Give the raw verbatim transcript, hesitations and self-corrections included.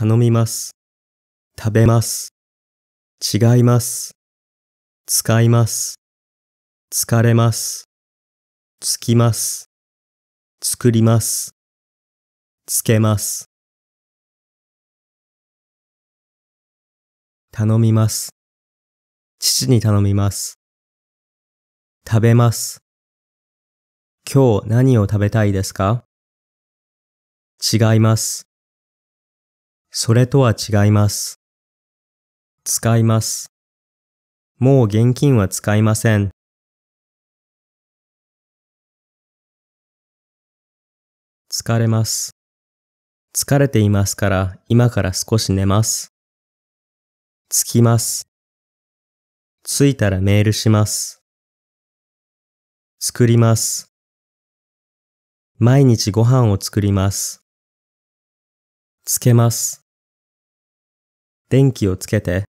頼みます。食べます。違います。使います。疲れます。つきます。作ります。つけます。頼みます。父に頼みます。食べます。今日何を食べたいですか？違います。それとは違います。使います。もう現金は使いません。疲れます。疲れていますから今から少し寝ます。着きます。着いたらメールします。作ります。毎日ご飯を作ります。つけます。電気をつけて。